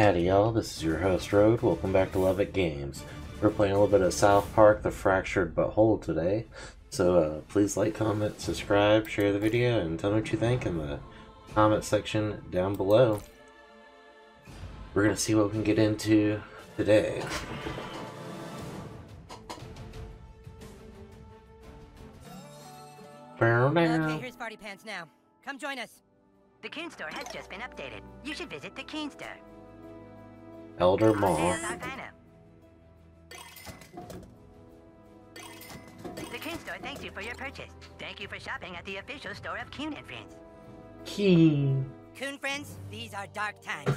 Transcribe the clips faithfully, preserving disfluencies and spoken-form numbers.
Howdy y'all, this is your host Rode, welcome back to Lovettgamez. We're playing a little bit of South Park the Fractured But Whole today, so uh, please like, comment, subscribe, share the video, and tell me what you think in the comment section down below. We're going to see what we can get into today. Okay, here's party pants now. Come join us. The Keen Store has just been updated. You should visit the Keen Store. Elder Maw. The Coon Store thanks you for your purchase. Thank you for shopping at the official store of Coon and Friends. Keen. Coon Friends, these are dark times.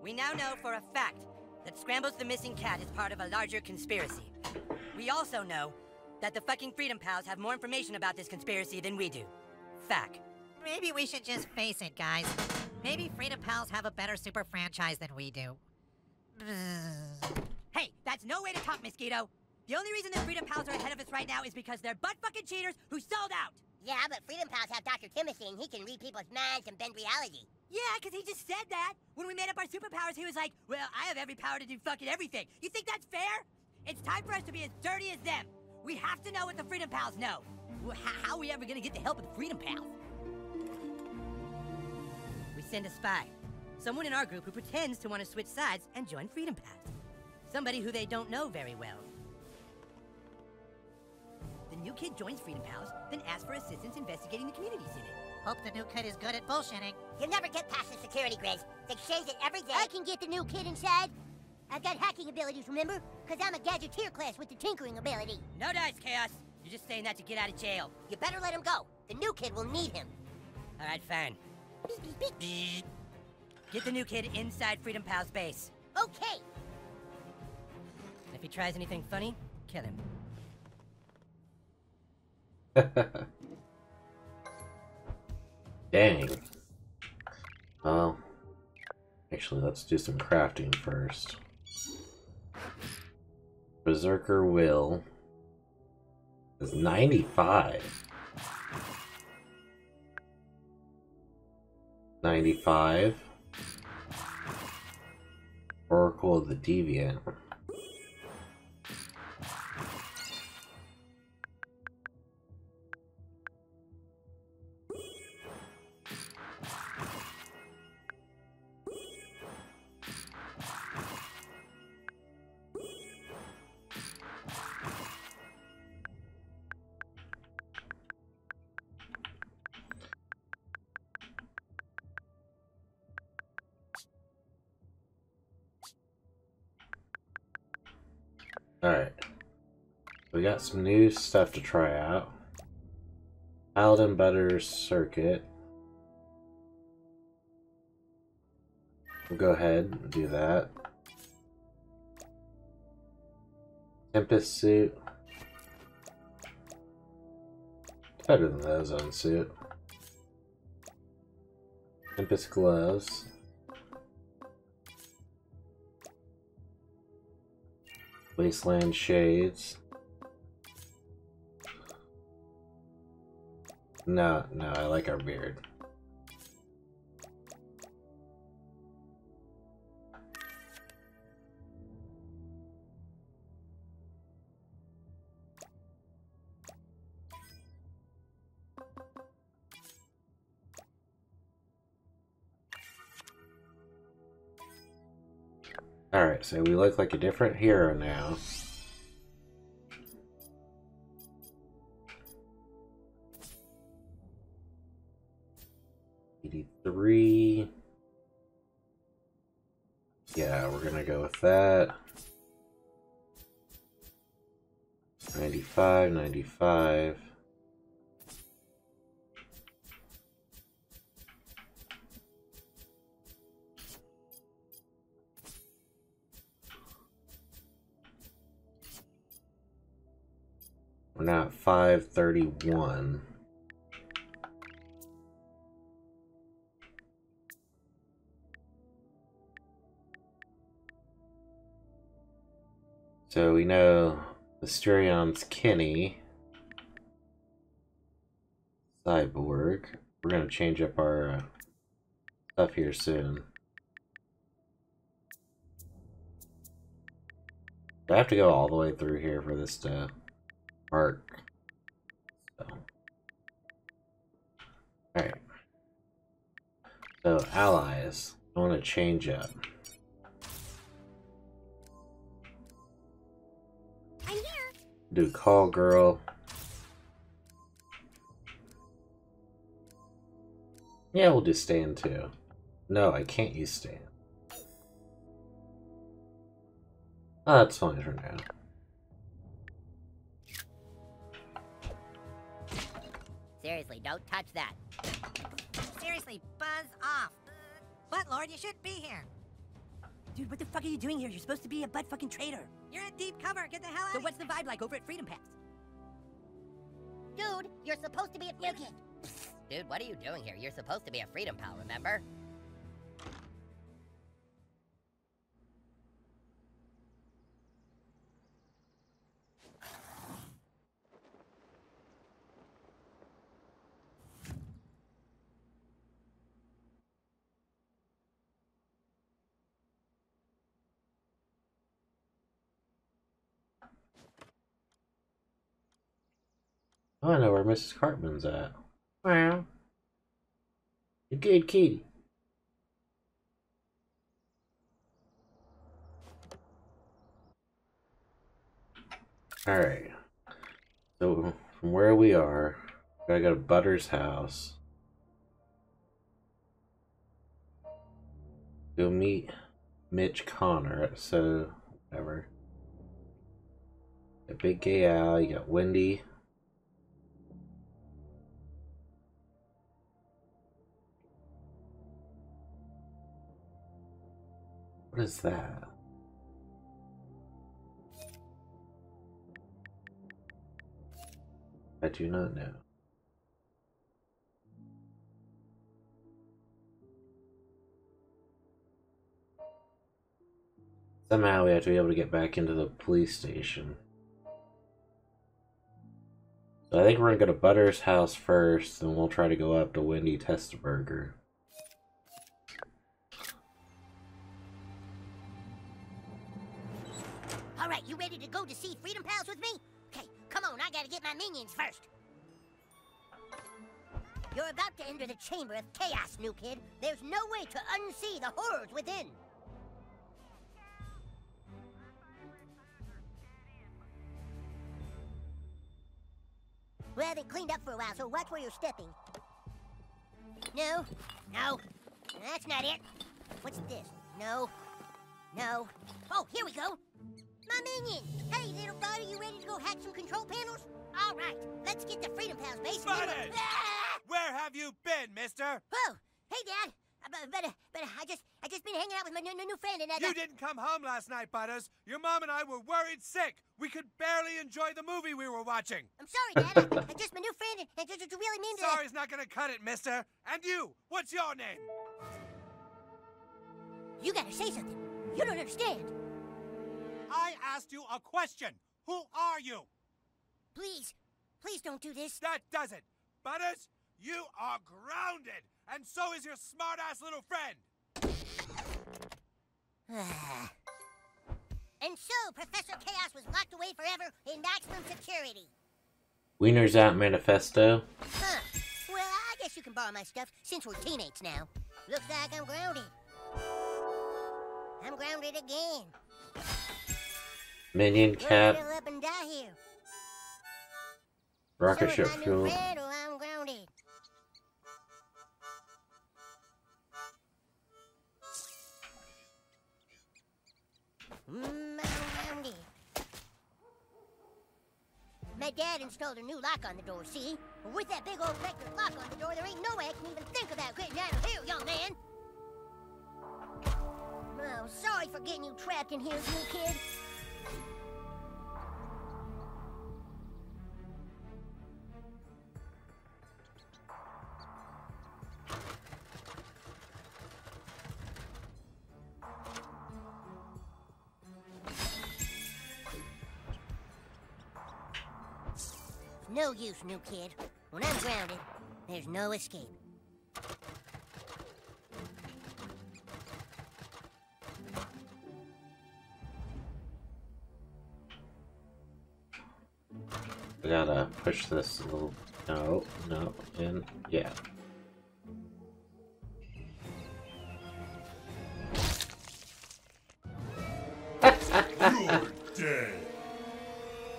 We now know for a fact that Scrambles the missing cat is part of a larger conspiracy. We also know that the fucking Freedom Pals have more information about this conspiracy than we do. Fact. Maybe we should just face it, guys. Maybe Freedom Pals have a better super franchise than we do. Hey, that's no way to talk, Mosquito. The only reason that Freedom Pals are ahead of us right now is because they're butt-fucking cheaters who sold out. Yeah, but Freedom Pals have Doctor Timothy and he can read people's minds and bend reality. Yeah, because he just said that. When we made up our superpowers, he was like, well, I have every power to do fucking everything. You think that's fair? It's time for us to be as dirty as them. We have to know what the Freedom Pals know. How are we ever gonna get the help of the Freedom Pals? We send a spy. Someone in our group who pretends to want to switch sides and join Freedom Pals. Somebody who they don't know very well. The new kid joins Freedom Pals, then asks for assistance investigating the community center. Hope the new kid is good at bullshitting. You'll never get past the security grids. They change it every day. I can get the new kid inside. I've got hacking abilities, remember? Because I'm a gadgeteer class with the tinkering ability. No dice, Chaos. You're just saying that to get out of jail. You better let him go. The new kid will need him. All right, fine. Beep, beep, beep. Get the new kid inside Freedom Pals base. Okay. If he tries anything funny, kill him. Dang. Well, actually, let's do some crafting first. Berserker Will is ninety-five. ninety-five. Oracle of the Deviant. Alright, we got some new stuff to try out. Paladin Butter Circuit. We'll go ahead and do that. Tempest Suit. It's better than the Ozone Suit. Tempest Gloves. Wasteland Shades. No, no, I like our beard. Alright, so we look like a different hero now. eighty-three. Yeah, we're gonna go with that. ninety-five, ninety-five. We're now at five thirty-one. So we know Mysterion's Kenny Cyborg. We're going to change up our uh, stuff here soon. I have to go all the way through here for this to work. So. Alright. So, allies. I want to change up. Do call girl. Yeah, we'll do stand too. No, I can't use stand. Oh, that's fine for now. Seriously, don't touch that. Seriously, buzz off. But Lord, you shouldn't be here. Dude, what the fuck are you doing here? You're supposed to be a butt fucking traitor. You're at deep cover. Get the hell out. So what's the vibe like over at Freedom Pass? Dude, you're supposed to be at Freedom. Dude, what are you doing here? You're supposed to be a Freedom Pal, remember? Oh, I know where Missus Cartman's at. Wow. You good kitty. Alright. So, from where we are, we gotta go to Butter's house. Go meet Mitch Connor, so, whatever. You got Big Gay Al, you got Wendy. What is that? I do not know. Somehow we have to be able to get back into the police station. So I think we're gonna go to Butter's house first, then we'll try to go up to Wendy Testaburger. You ready to go to see Freedom Pals with me? Okay, come on, I gotta get my minions first. You're about to enter the chamber of chaos, new kid. There's no way to unsee the horrors within. We haven't cleaned up for a while, so watch where you're stepping. No, no, that's not it. What's this? No, no. Oh, here we go. My minion! Hey, little buddy, you ready to go hack some control panels? All right, let's get to Freedom Pals base. Buddy! Ah! Where have you been, mister? Oh, hey, Dad. But, but, but I just I just been hanging out with my new, new friend and I got... You didn't come home last night, Butters. Your mom and I were worried sick. We could barely enjoy the movie we were watching. I'm sorry, Dad. I, I just my new friend and I just, just really mean to... Sorry's not gonna cut it, mister. And you, what's your name? You gotta say something. You don't understand. I asked you a question. Who are you? Please, please don't do this. That does it. Butters, you are grounded, and so is your smart-ass little friend. And so, Professor Chaos was locked away forever in maximum security. Wiener's Out Manifesto. Huh. Well, I guess you can borrow my stuff since we're teammates now. Looks like I'm grounded. I'm grounded again. Minion cap. Rocket ship fuel. My dad installed a new lock on the door, see? With that big old electric lock on the door, there ain't no way I can even think about getting out of here, young man. Oh, sorry for getting you trapped in here, new kid. No use, new kid. When I'm grounded, there's no escape. I gotta push this a little. No, no, in, yeah.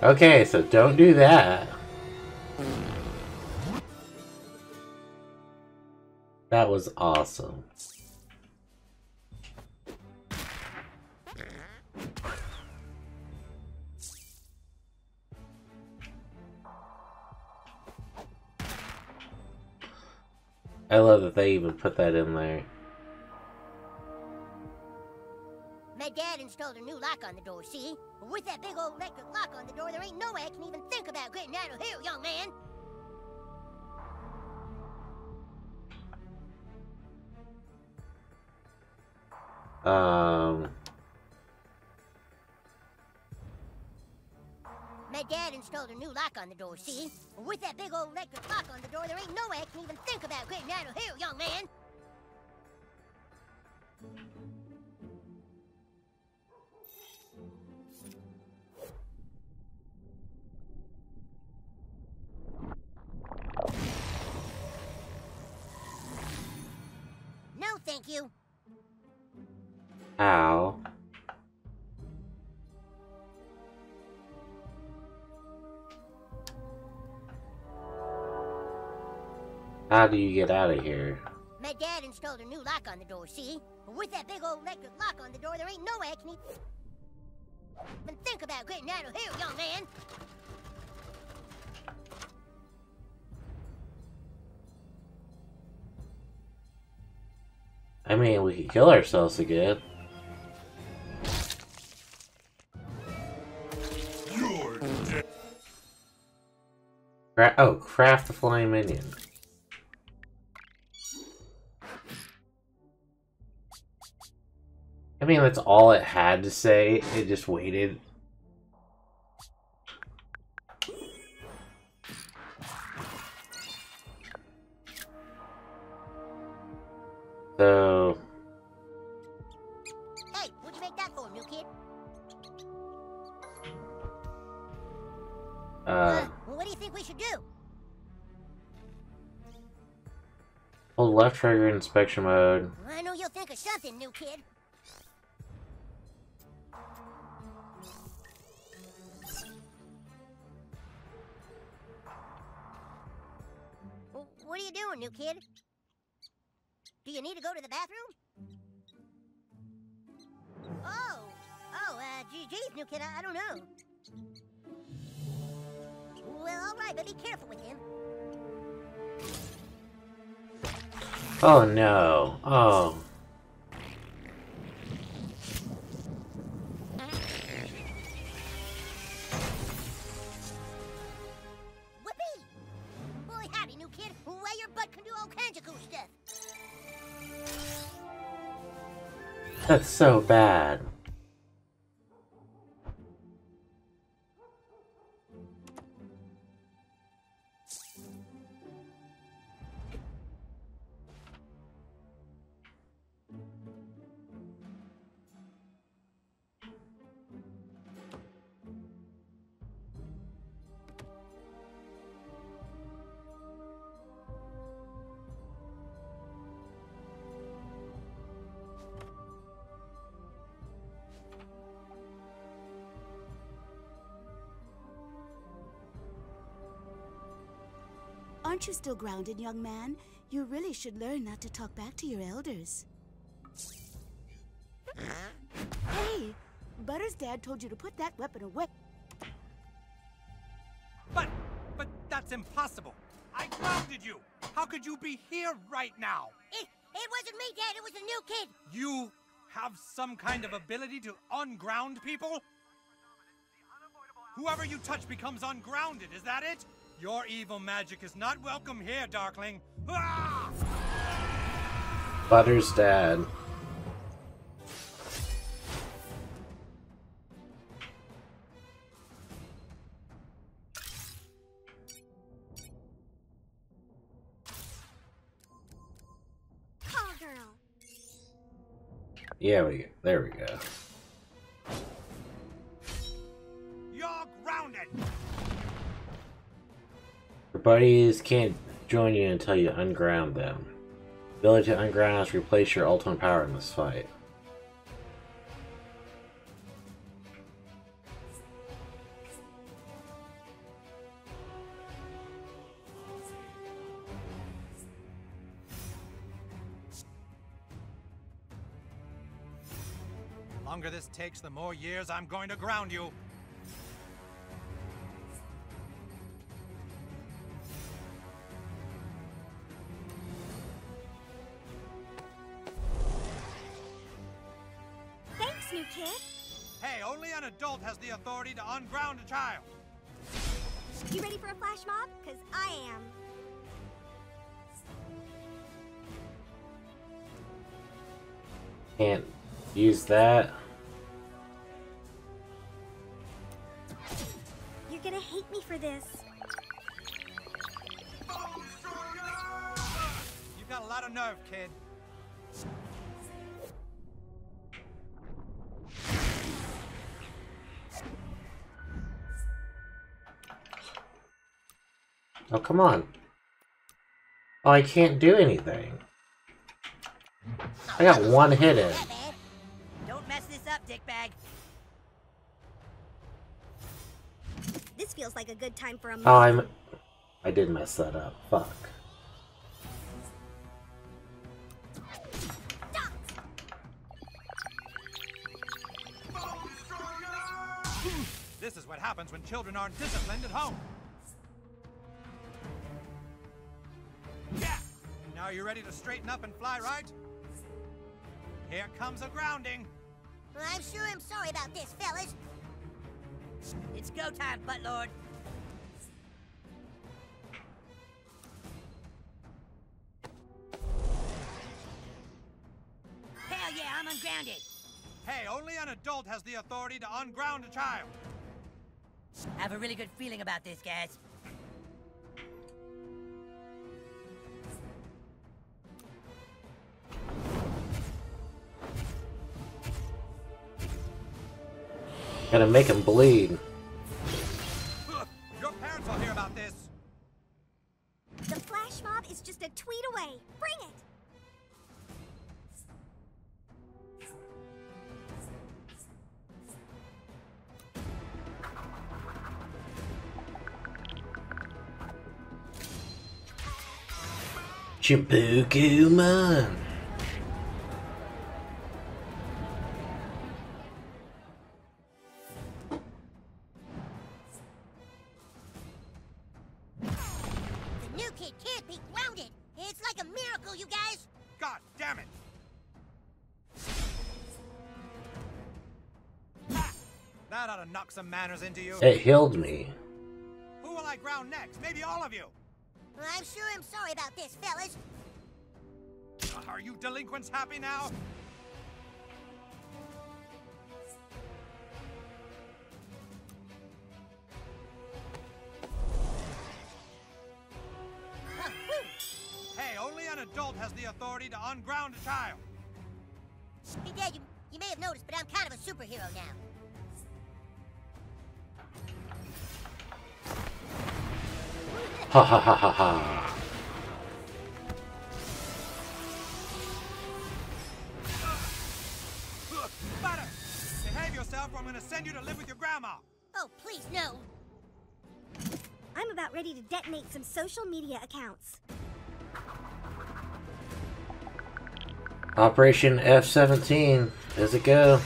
Okay, so don't do that. That was awesome. I love that they even put that in there. My dad installed a new lock on the door, see? But with that big old electric lock on the door, there ain't no way I can even think about getting out of here, young man! Um... My dad installed a new lock on the door, see? But with that big old electric lock on the door, there ain't no way I can even think about getting out of here, young man! No, thank you. Ow. How do you get out of here? My dad installed a new lock on the door, see? But with that big old electric lock on the door, there ain't no way I can even think about getting out of here, young man. I mean, we could kill ourselves again. You're dead. Cra oh, craft the flying minion. I mean, that's all it had to say. It just waited. So... Hey, what'd you make that for, new kid? Uh... uh well, what do you think we should do? Hold left trigger in inspection mode. I know you'll think of something, new kid. Well, what are you doing, new kid? Do you need to go to the bathroom? Oh! Oh, uh, geez, new kid, I, I don't know. Well, alright, but be careful with him. Oh, no. Oh. Whoopee! Boy, howdy, new kid. Why, your butt can do all kinds of cool stuff. That's so bad. Aren't you still grounded, young man? You really should learn not to talk back to your elders. Hey! Butter's dad told you to put that weapon away. But... but that's impossible. I grounded you! How could you be here right now? It... it wasn't me, Dad. It was a new kid. You have some kind of ability to unground people? Whoever you touch becomes ungrounded, is that it? Your evil magic is not welcome here, Darkling. Ah! Butter's dad. Call girl. Yeah, we go. There we go. You're grounded. Your buddies can't join you until you unground them. The ability to unground us replace your ultimate power in this fight. The longer this takes, the more years I'm going to ground you. Thanks, new kid. Hey, only an adult has the authority to unground a child. You ready for a flash mob? Because I am. Can't use that. You're gonna hate me for this. You've got a lot of nerve, kid. Oh, come on. Oh, I can't do anything. I got one hit in. Dickbag. This feels like a good time for a. Oh, I'm. I did mess that up. Fuck. This is what happens when children aren't disciplined at home. Yeah. Now you're ready to straighten up and fly, right? Here comes a grounding. Well, I'm sure I'm sorry about this, fellas. It's go time, buttlord. Hell yeah, I'm ungrounded. Hey, only an adult has the authority to unground a child. I have a really good feeling about this, guys. Gotta make him bleed. Your parents will hear about this. The flash mob is just a tweet away. Bring it. Chabuku-man. Some manners into you. It healed me. Who will I ground next? Maybe all of you. Well, I'm sure I'm sorry about this, fellas. Are you delinquents happy now? Hey, only an adult has the authority to unground a child. Hey, Dad, you, you may have noticed, but I'm kind of a superhero now. Ha ha ha ha ha. Butter! Behave yourself or I'm gonna send you to live with your grandma! Oh, please, no! I'm about ready to detonate some social media accounts. Operation F seventeen. Does it go?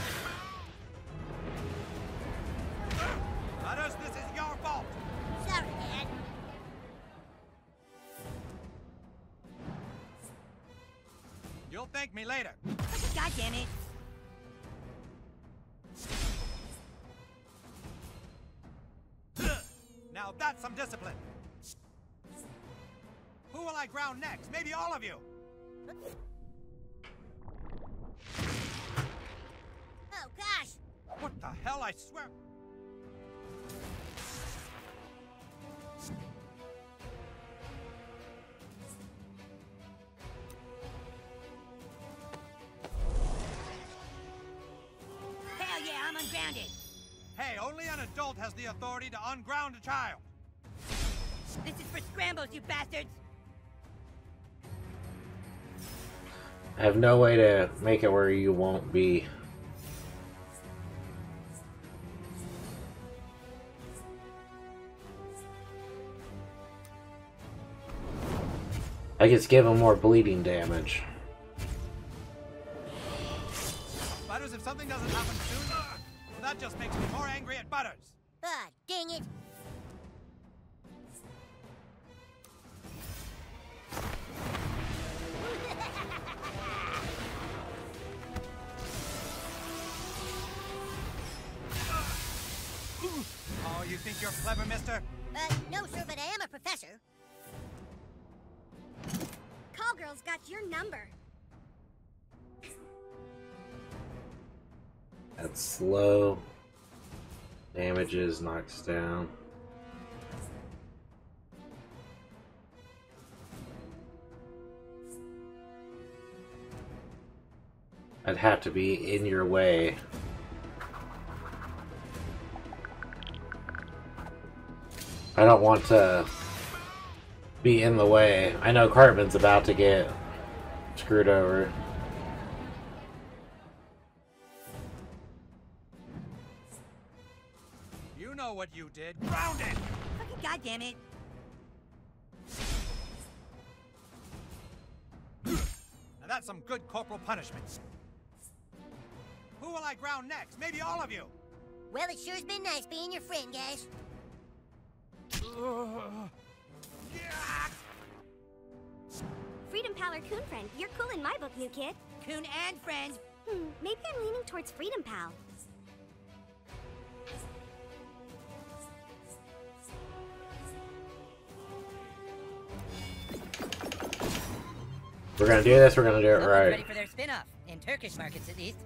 Hey, only an adult has the authority to unground a child. This is for Scrambles, you bastards! I have no way to make it where you won't be. I guess give him more bleeding damage. Butters, if something doesn't happen soon, well, that just makes me more angry at Butters. Ah, dang it. Oh, you think you're clever, mister? Uh, no, sir, but I am a professor. Call Girl's got your number. That's slow. Damages, knocks down. I'd have to be in your way. I don't want to be in the way. I know Cartman's about to get screwed over. You know what you did. Ground it! Fucking goddamn it! Now that's some good corporal punishment. Who will I ground next? Maybe all of you. Well, it sure's been nice being your friend, guys. Freedom Pal or Coon Friend? You're cool in my book, new kid. Coon and Friends. Hmm, maybe I'm leaning towards Freedom Pal. We're gonna do this. We're gonna do it right. Ready for their spin-off in Turkish markets, at least.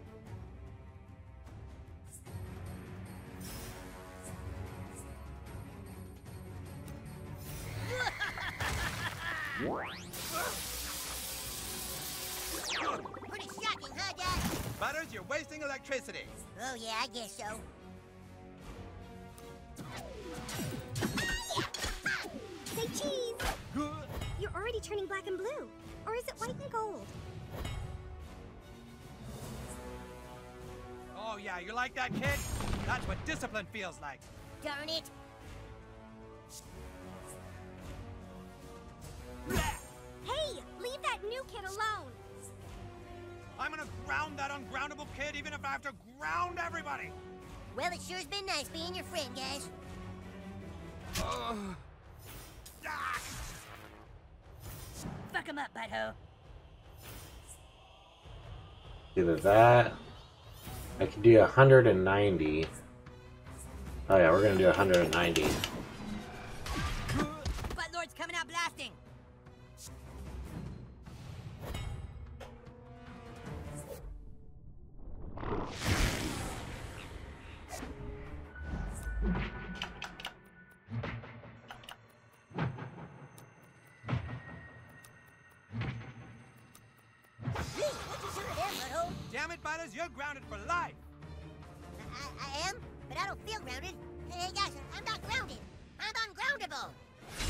Pretty shocking, huh, Dad? Butters, you're wasting electricity. Oh yeah, I guess so. Say cheese. You're already turning black and blue, or is it white and gold? Oh yeah, you like that, kid? That's what discipline feels like. Darn it. Hey, leave that new kid alone. I'm gonna ground that ungroundable kid even if I have to ground everybody. Well, it sure's been nice being your friend, guys. Uh, ah. Fuck him up, butthole. Either that. I can do one hundred ninety. Oh yeah, we're gonna do one hundred ninety. Butt Lord's coming out blasting. Damn it, Butters, you're grounded for life. I, I am, but I don't feel grounded. Hey guys, I'm not grounded. I'm ungroundable.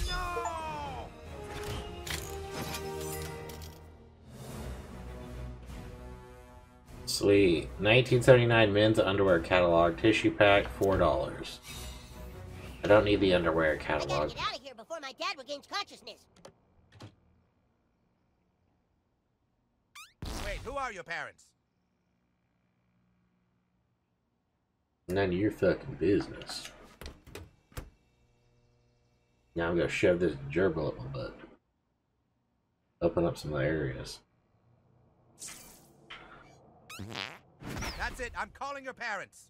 No! Sweet. nineteen seventy-nine men's underwear catalog tissue pack, four dollars. I don't need the underwear catalog. I gotta get out of here before my dad regains consciousness. Wait, who are your parents? None of your fucking business. Now I'm gonna shove this gerbil up my butt. Open up some of the areas. That's it. I'm calling your parents.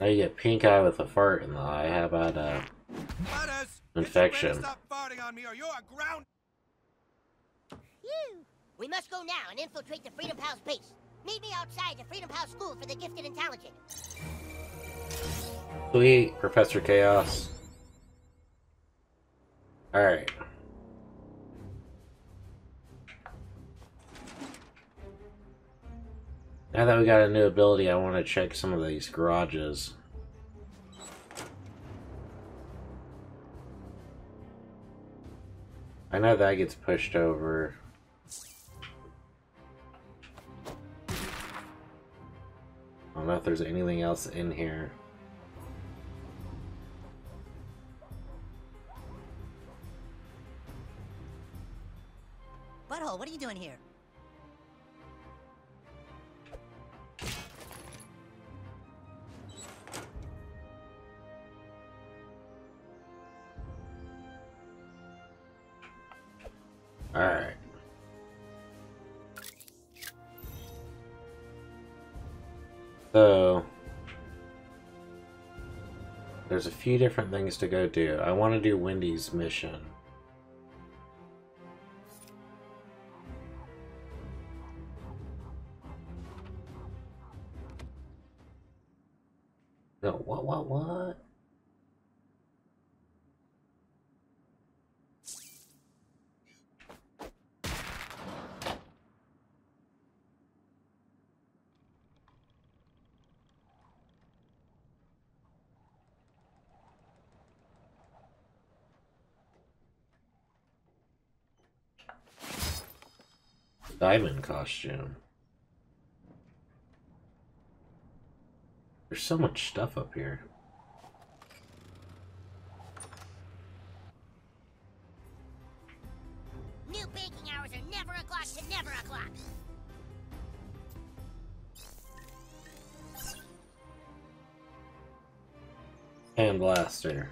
Now you get pink eye with a fart in the eye. How about uh, Butters, infection? Stop farting on me, or you're ground. You. We must go now and infiltrate the Freedom Pals base. Meet me outside the Freedom Pals school for the gifted and talented. Sweet, Professor Chaos. All right. Now that we got a new ability, I want to check some of these garages. know that gets pushed over. I don't know if there's anything else in here. Butthole, what are you doing here? All right. So there's a few different things to go do. I want to do Wendy's mission. No, what, what, what? Diamond costume. There's so much stuff up here. New baking hours are never o'clock to never o'clock. Hand blaster.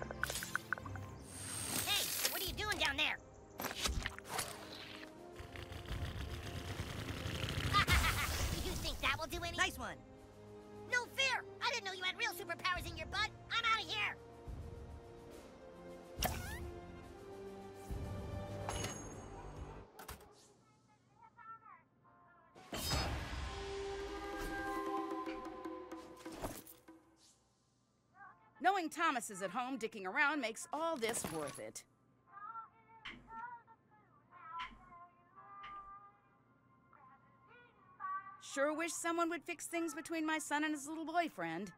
Thomas is at home dicking around makes all this worth it. Sure wish someone would fix things between my son and his little boyfriend.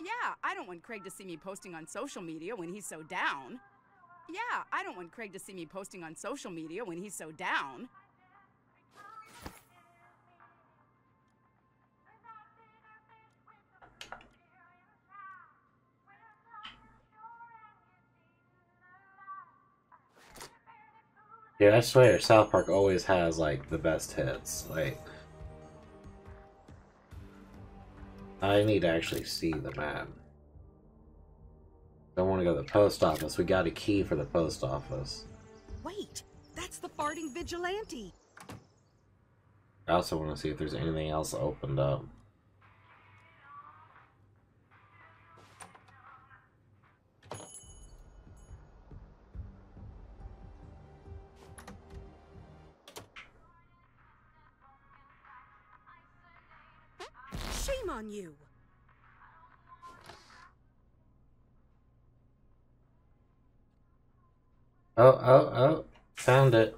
Yeah, I don't want Craig to see me posting on social media when he's so down. Yeah, I don't want Craig to see me posting on social media when he's so down. Yeah, I swear, South Park always has, like, the best hits. Like, I need to actually see the map. Don't want to go to the post office. We got a key for the post office. Wait, that's the farting vigilante. I also want to see if there's anything else opened up. On you. Oh, oh, oh, found it.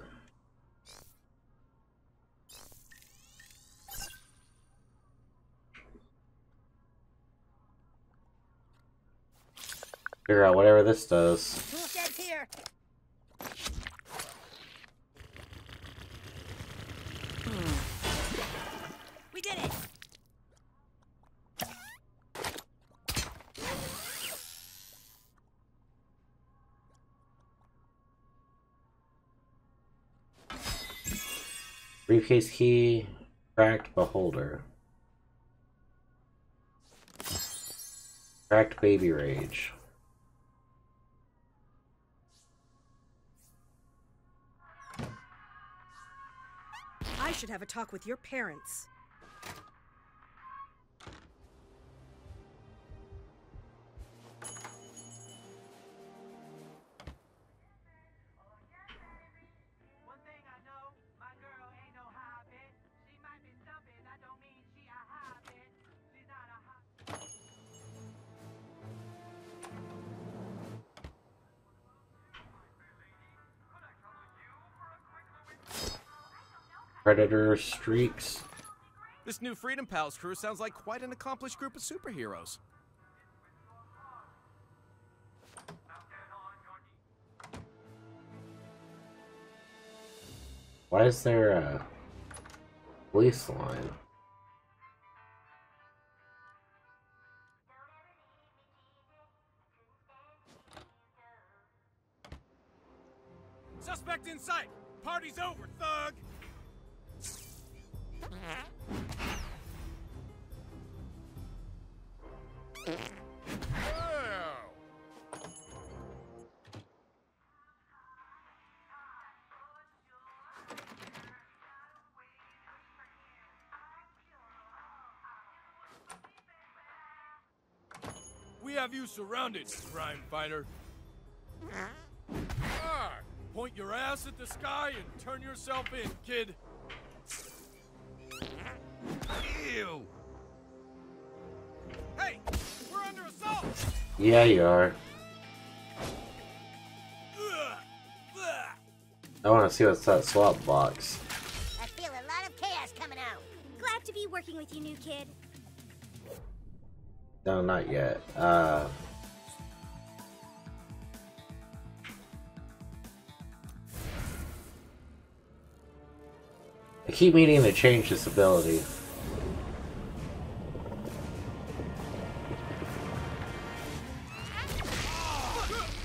Figure out whatever this does. Get here. Hmm. We did it. Briefcase key, cracked beholder. Cracked baby rage. I should have a talk with your parents. Predator streaks. This new Freedom Pals crew sounds like quite an accomplished group of superheroes. Why is there a police line? Suspect in sight. Party's over, thug. We have you surrounded, crime fighter. Point your ass at the sky and turn yourself in, kid. Ew. Hey, we're under assault. Yeah, you are. I want to see what's that swap box. I feel a lot of chaos coming out. Glad to be working with you, new kid. No, not yet. Uh. I keep meaning to change this ability.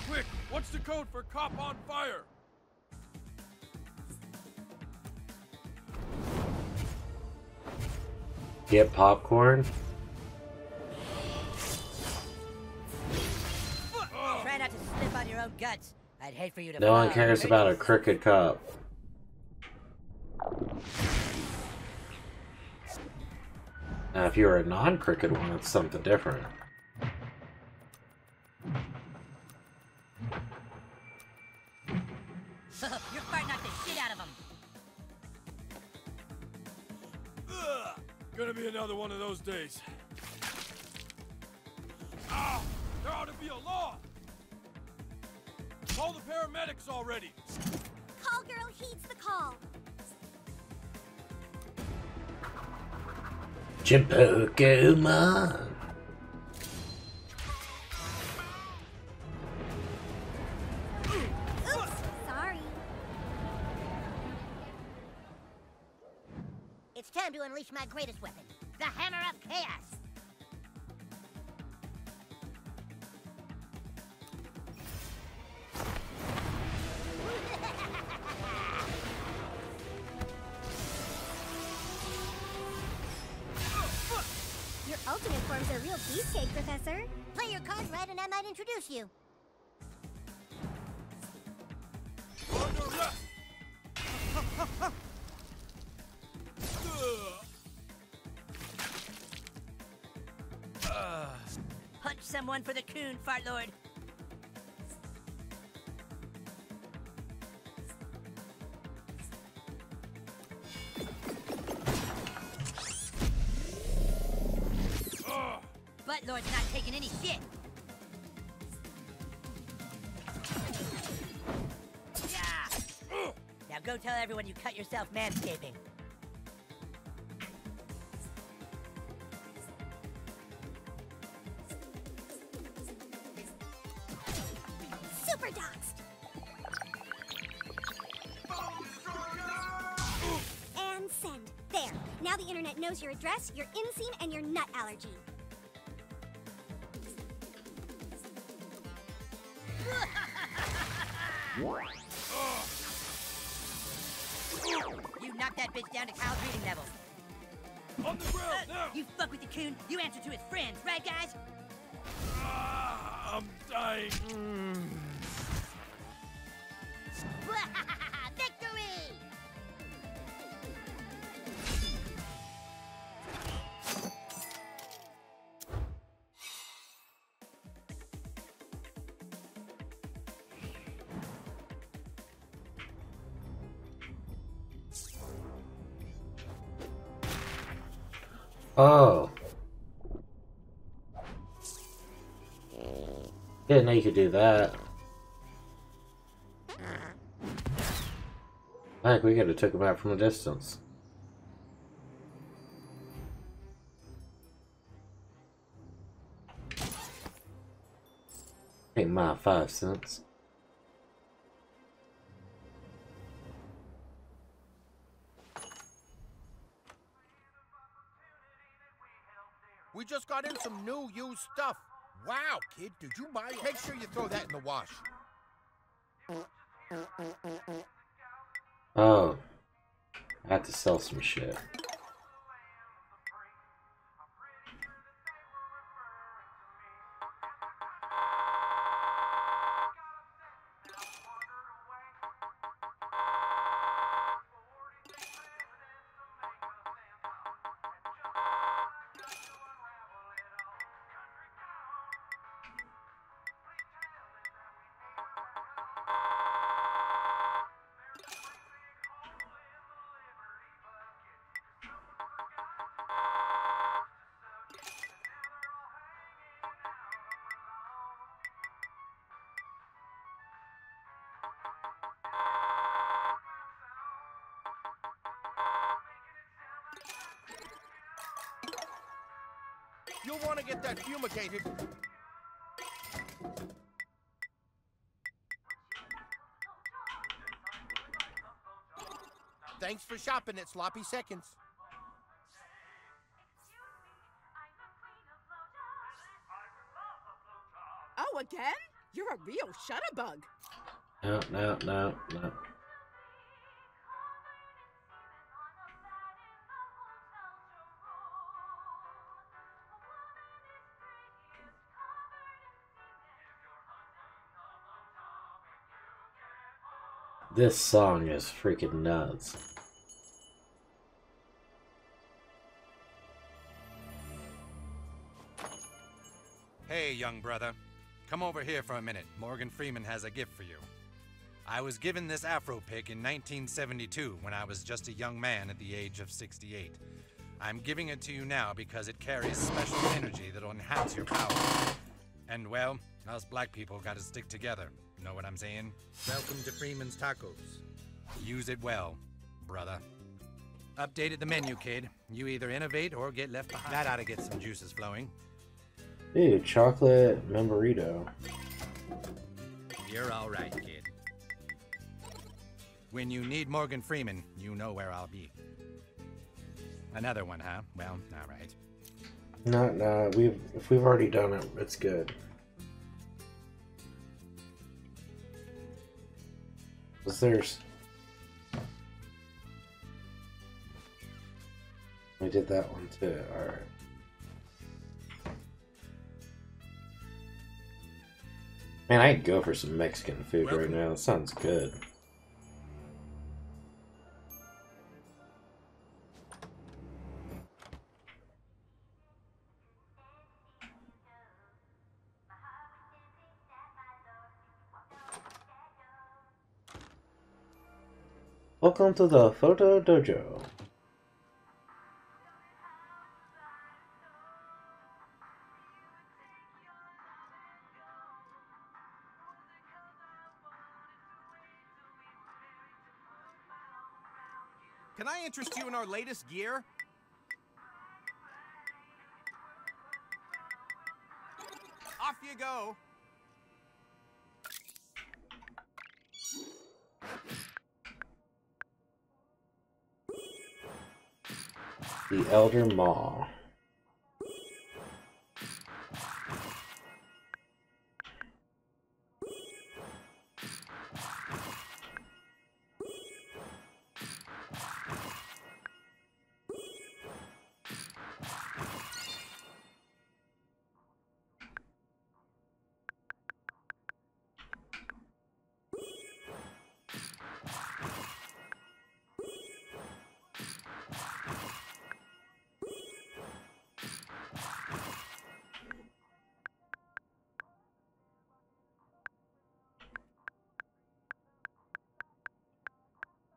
Quick, what's the code for cop on fire? Get popcorn? Try not to slip on your own guts. I'd hate for you to No one cares about a crooked cop. Now, if you're a non-crooked one, it's something different. You're fighting out the shit out of him. Ugh, gonna be another one of those days. Oh, there ought to be a law. Call the paramedics already. Call girl heeds the call. Pokemon. Oops, sorry. It's time to unleash my greatest weapon, the hammer of chaos. Cheesecake, Professor. Play your card right and I might introduce you. Punch someone for the coon, Fartlord. Lord's not taking any shit. Yeah. Now go tell everyone you cut yourself manscaping. Super doxed. And send. There. Now the internet knows your address, your inseam, and your nut allergy. You knocked that bitch down to Kyle's reading level. On the ground uh, now! You fuck with the coon, you answer to his friends, right guys? Uh, I'm dying. Mm. Victory! Oh. Didn't know you could do that. Heck, we could have took him out from a distance. Take my five cents. We just got in some new used stuff. Wow, kid, did you buy it? Make sure you throw that in the wash. Oh. I had to sell some shit. You'll want to get that fumigated. Thanks for shopping at Sloppy Seconds. Oh, again? You're a real shutterbug. No, no, no, no. This song is freaking nuts. Hey, young brother. Come over here for a minute. Morgan Freeman has a gift for you. I was given this afro pick in nineteen seventy-two when I was just a young man at the age of sixty-eight. I'm giving it to you now because it carries special energy that'll enhance your power. And well, us black people gotta stick together. Know what I'm saying? Welcome to Freeman's Tacos. Use it well, brother. Updated the menu, kid. You either innovate or get left behind. That ought to get some juices flowing. Ew, chocolate memorito. You're all right, kid. When you need Morgan Freeman, you know where I'll be. Another one, huh? Well, all right. No, no. We've if we've already done it, it's good. What's theirs? We did that one too, alright. Man, I could go for some Mexican food Welcome. right now. That sounds good. Welcome to the Photo Dojo. Can I interest you in our latest gear? Off you go. The Elder Maw.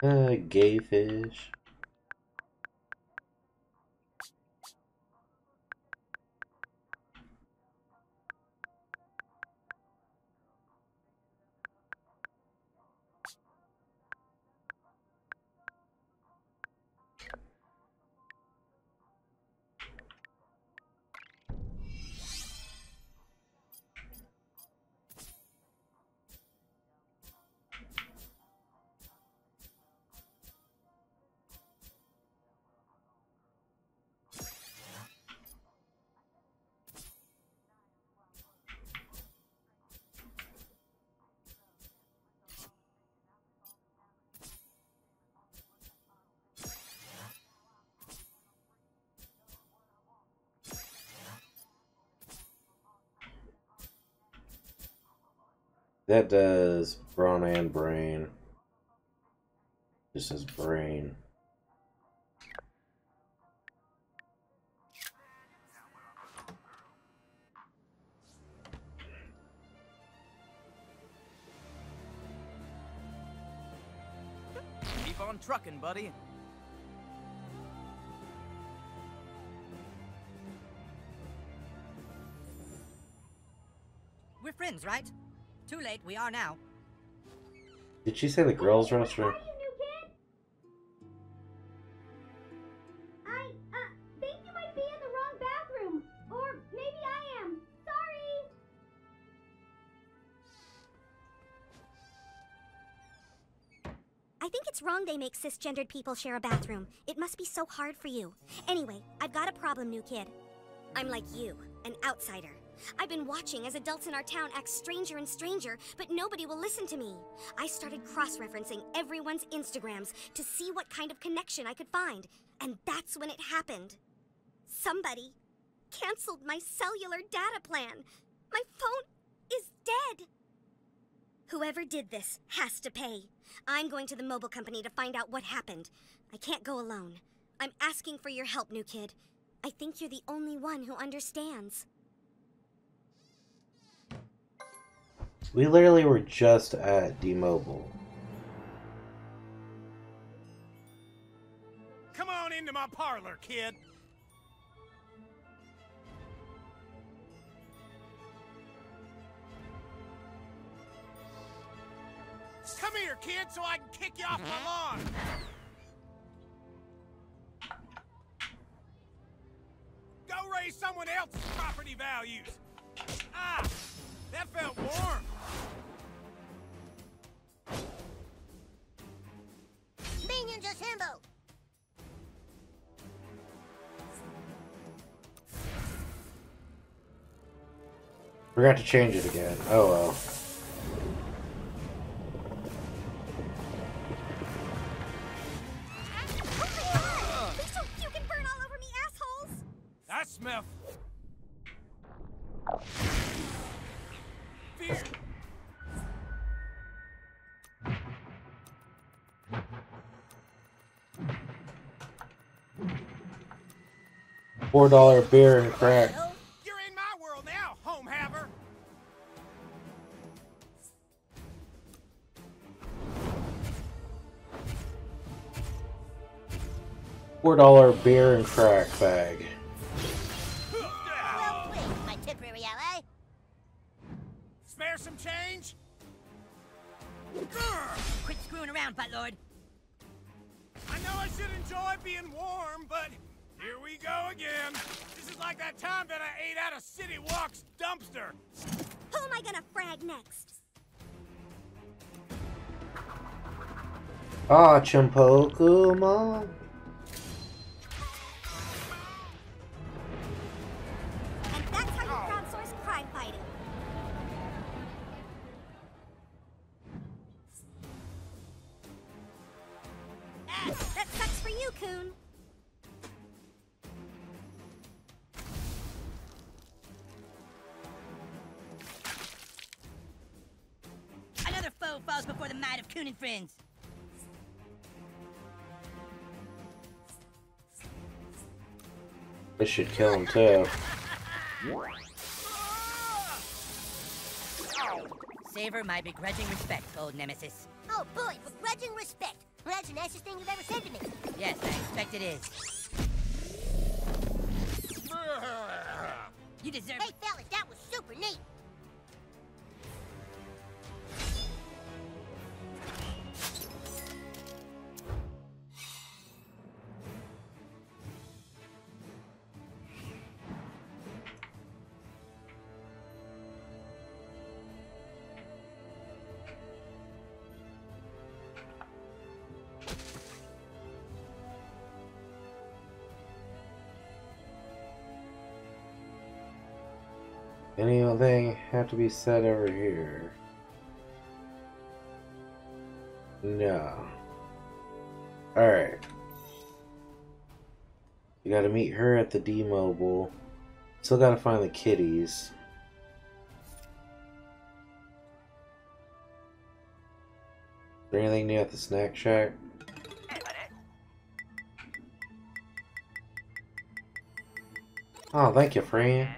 Uh, gay fish. That does brawn and brain. Just says brain. Keep on trucking, buddy. We're friends, right? Too late, we are now. Did she say the girls' restaurant? I, uh, think you might be in the wrong bathroom. Or maybe I am. Sorry! I think it's wrong they make cisgendered people share a bathroom. It must be so hard for you. Anyway, I've got a problem, new kid. I'm like you, an outsider. I've been watching as adults in our town act stranger and stranger, but nobody will listen to me. I started cross-referencing everyone's Instagrams to see what kind of connection I could find, and that's when it happened. Somebody canceled my cellular data plan. My phone is dead. Whoever did this has to pay. I'm going to the mobile company to find out what happened. I can't go alone. I'm asking for your help, new kid. I think you're the only one who understands. We literally were just at T-Mobile. Come on into my parlor, kid. Come here, kid, so I can kick you off my lawn. Go raise someone else's property values. Ah! That felt warm. Minions assemble. Forgot to change it again. Oh well. Oh my God. Please don't puke and burn all over me, assholes. I smell. Four dollar beer and crack. You're in my world now, home haver. Four dollar beer and crack bag. Well played, my temporary ally. Spare some change. Quit screwing around, buttlord. I know I should enjoy being warm, but. Here we go again. This is like that time that I ate out of City Walk's dumpster. Who am I gonna frag next? Ah, Chimpokuma. And that's how you crowdsource crime fighting. Ah, that sucks for you, Coon. Falls before the might of Coon and Friends. This should kill him too. Savor my begrudging respect, old nemesis. Oh boy, begrudging respect. Well, that's the nicest thing you've ever said to me. Yes, I expect it is. You deserve. Hey fellas, that was super neat. Anything have to be said over here? No. Alright. You gotta meet her at the T-Mobile. Still gotta find the kitties. there anything new at the Snack Shack? Oh, thank you, friend.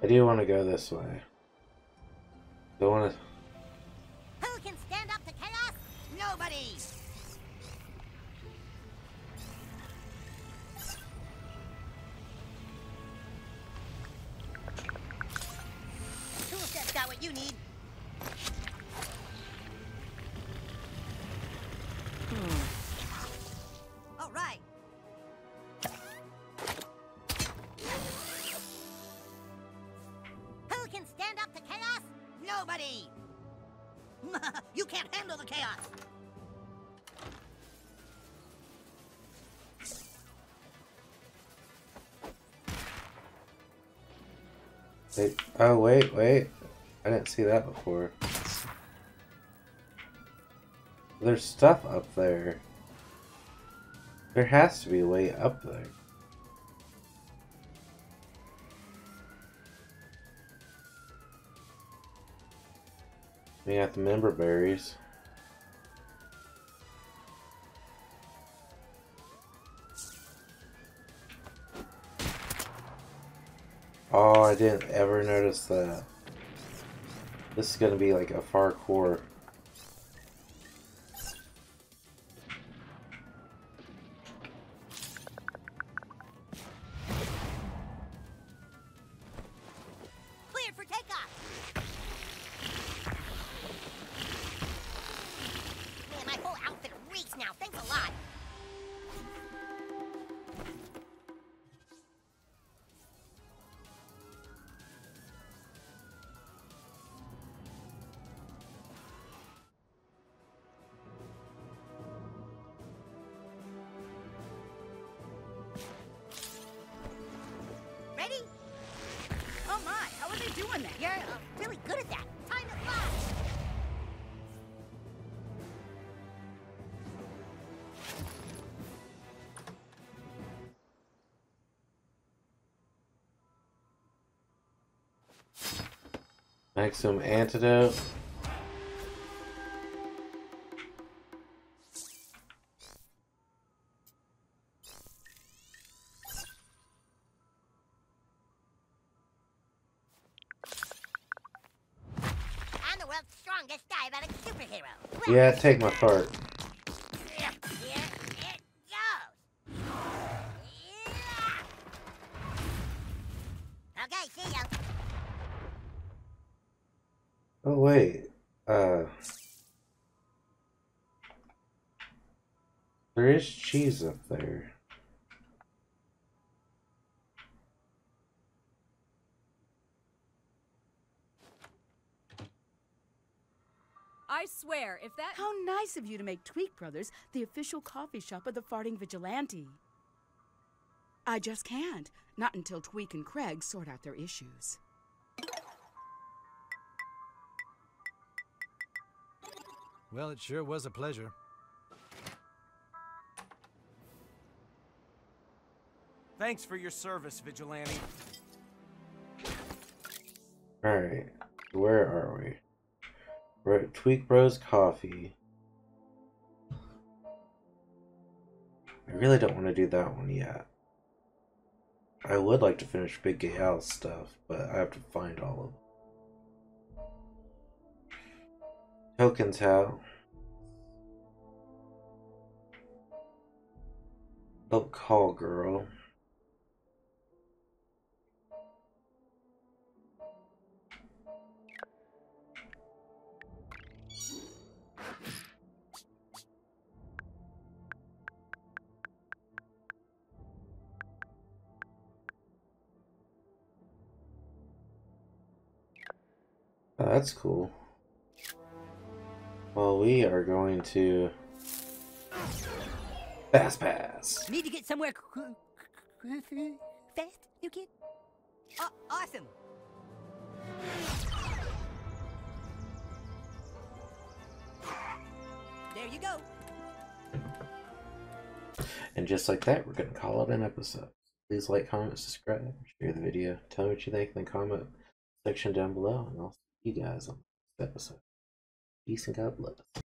I do want to go this way. I want to. Who can stand up to chaos? Nobody. Two steps got what you need. Hmm. All right. Who can stand up to chaos? Nobody! You can't handle the chaos! Wait, oh, wait, wait. I didn't see that before. There's stuff up there. There has to be way up there. We got the member berries. Oh, I didn't ever notice that. This is gonna be like a far core. Make some antidote. I'm the world's strongest diabetic superhero. Yeah, take my fart. Cheese up there. I swear, if that... How nice of you to make Tweak Brothers the official coffee shop of the Farting Vigilante. I just can't. Not until Tweak and Craig sort out their issues. Well, it sure was a pleasure. Thanks for your service, Vigilante. Alright, where are we? We're at Tweak Bros Coffee. I really don't want to do that one yet. I would like to finish Big Gay Al's stuff, but I have to find all of them. Tokens how? Help call girl. Oh, that's cool. Well, we are going to FastPass. Need to get somewhere fast, you kid. Oh, awesome. There you go. And just like that, we're going to call it an episode. Please like, comment, subscribe, share the video, tell me what you think in the comment section down below, and I'll see you guys on the next episode. Peace and God bless.